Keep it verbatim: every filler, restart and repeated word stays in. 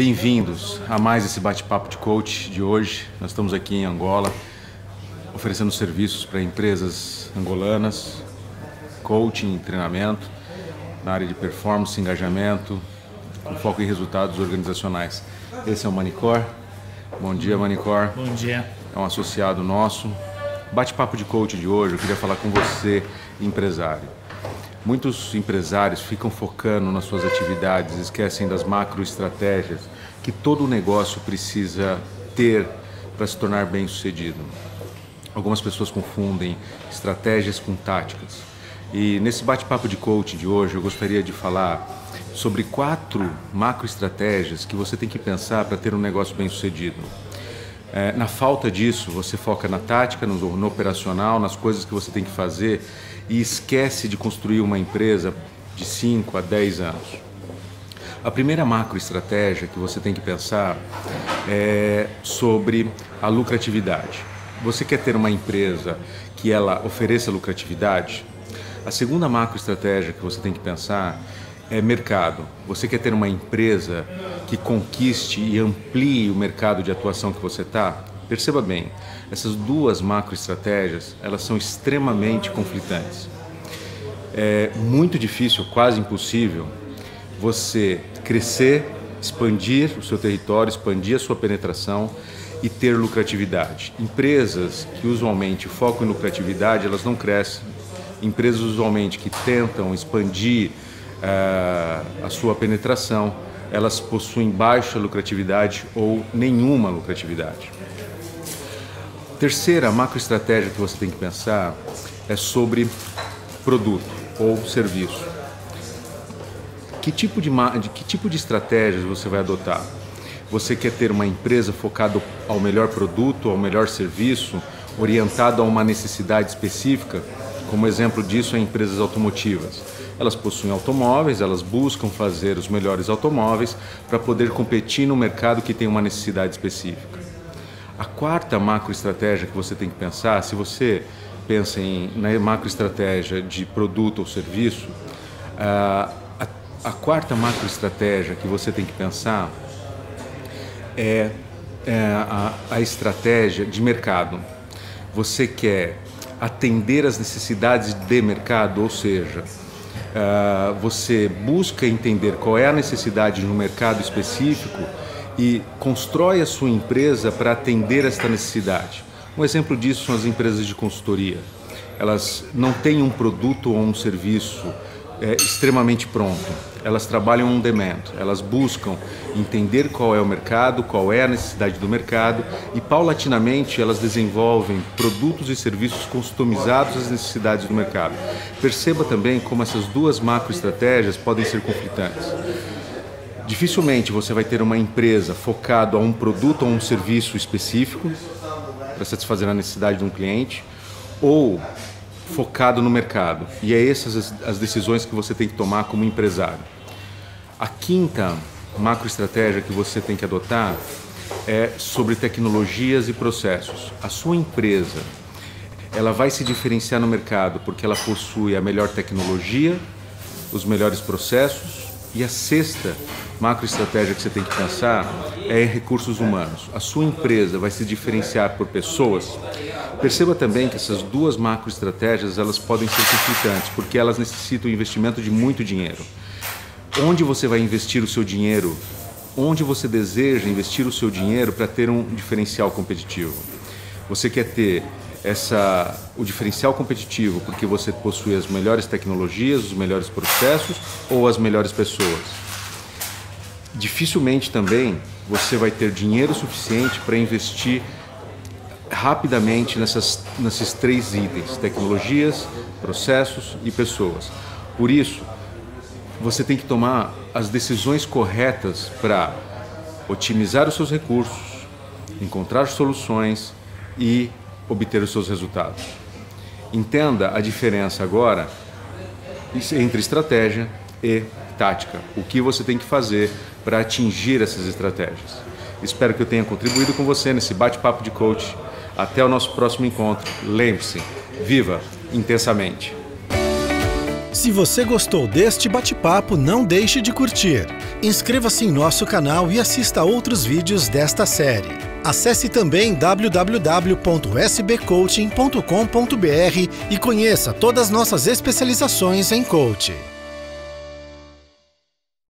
Bem-vindos a mais esse Bate-Papo de Coach de hoje. Nós estamos aqui em Angola, oferecendo serviços para empresas angolanas, coaching, treinamento, na área de performance, engajamento, com foco em resultados organizacionais. Esse é o Manicor. Bom dia, Manicor. Bom dia. É um associado nosso. Bate-Papo de Coach de hoje, eu queria falar com você, empresário. Muitos empresários ficam focando nas suas atividades, esquecem das macroestratégias que todo negócio precisa ter para se tornar bem-sucedido. Algumas pessoas confundem estratégias com táticas. E nesse bate-papo de coaching de hoje, eu gostaria de falar sobre quatro macroestratégias que você tem que pensar para ter um negócio bem-sucedido. É, na falta disso, você foca na tática, no, no operacional, nas coisas que você tem que fazer e esquece de construir uma empresa de cinco a dez anos. A primeira macroestratégia que você tem que pensar é sobre a lucratividade. Você quer ter uma empresa que ela ofereça lucratividade? A segunda macroestratégia que você tem que pensar é mercado. Você quer ter uma empresa que conquiste e amplie o mercado de atuação que você está? Perceba bem, essas duas macroestratégias, elas são extremamente conflitantes. É muito difícil, quase impossível, você crescer, expandir o seu território, expandir a sua penetração e ter lucratividade. Empresas que usualmente focam em lucratividade, elas não crescem. Empresas usualmente que tentam expandir Uh, a sua penetração, elas possuem baixa lucratividade ou nenhuma lucratividade. Terceira macroestratégia que você tem que pensar é sobre produto ou serviço. Que tipo de, de, que tipo de estratégias você vai adotar? Você quer ter uma empresa focada ao melhor produto, ao melhor serviço, orientado a uma necessidade específica? Como exemplo disso, é empresas automotivas. Elas possuem automóveis, elas buscam fazer os melhores automóveis para poder competir no mercado que tem uma necessidade específica. A quarta macroestratégia que você tem que pensar, se você pensa em, na macroestratégia de produto ou serviço, a, a, a quarta macroestratégia que você tem que pensar é, é a, a estratégia de mercado. Você quer atender às necessidades de mercado, ou seja, uh, você busca entender qual é a necessidade de um mercado específico e constrói a sua empresa para atender esta necessidade. Um exemplo disso são as empresas de consultoria. Elas não têm um produto ou um serviço é, extremamente pronto. Elas trabalham on demand, elas buscam entender qual é o mercado, qual é a necessidade do mercado e paulatinamente elas desenvolvem produtos e serviços customizados às necessidades do mercado. Perceba também como essas duas macroestratégias podem ser conflitantes. Dificilmente você vai ter uma empresa focada a um produto ou um serviço específico para satisfazer a necessidade de um cliente ou focado no mercado, e é essas as decisões que você tem que tomar como empresário. A quinta macroestratégia que você tem que adotar é sobre tecnologias e processos. A sua empresa, ela vai se diferenciar no mercado porque ela possui a melhor tecnologia, os melhores processos. E a sexta macroestratégia que você tem que pensar é em recursos humanos. A sua empresa vai se diferenciar por pessoas. Perceba também que essas duas macroestratégias, elas podem ser conflitantes, porque elas necessitam de investimento de muito dinheiro. Onde você vai investir o seu dinheiro? Onde você deseja investir o seu dinheiro para ter um diferencial competitivo? Você quer ter essa, o diferencial competitivo porque você possui as melhores tecnologias, os melhores processos ou as melhores pessoas? Dificilmente também você vai ter dinheiro suficiente para investir rapidamente nessas, nesses três itens: tecnologias, processos e pessoas. Por isso, você tem que tomar as decisões corretas para otimizar os seus recursos, encontrar soluções e obter os seus resultados. Entenda a diferença agora entre estratégia e tática, o que você tem que fazer para atingir essas estratégias. Espero que eu tenha contribuído com você nesse bate-papo de coach. Até o nosso próximo encontro. Lembre-se, viva intensamente! Se você gostou deste bate-papo, não deixe de curtir. Inscreva-se em nosso canal e assista a outros vídeos desta série. Acesse também w w w ponto s b coaching ponto com ponto b r e conheça todas nossas especializações em coaching.